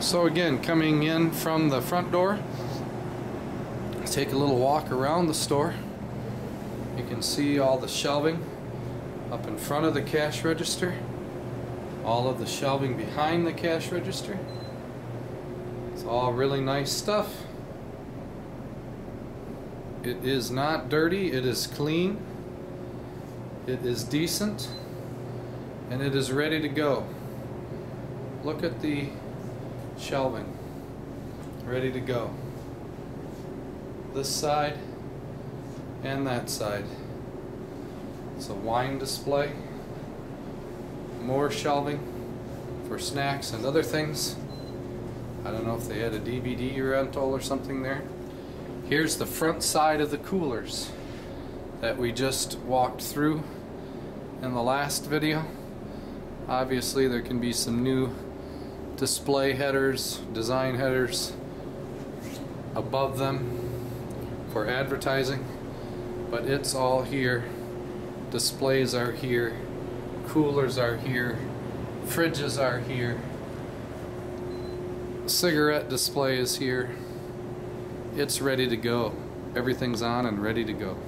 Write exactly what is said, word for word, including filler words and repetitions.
So again, coming in from the front door, let's take a little walk around the store. You can see all the shelving up in front of the cash register, all of the shelving behind the cash register. It's all really nice stuff. It is not dirty, it is clean, it is decent, and it is ready to go. Look at the shelving, ready to go. This side and that side. It's a wine display, more shelving for snacks and other things. I don't know if they had a D V D rental or something there. Here's the front side of the coolers that we just walked through in the last video. Obviously there can be some new display headers, design headers above them for advertising, but it's all here. Displays are here, coolers are here, fridges are here, cigarette display is here. It's ready to go. Everything's on and ready to go.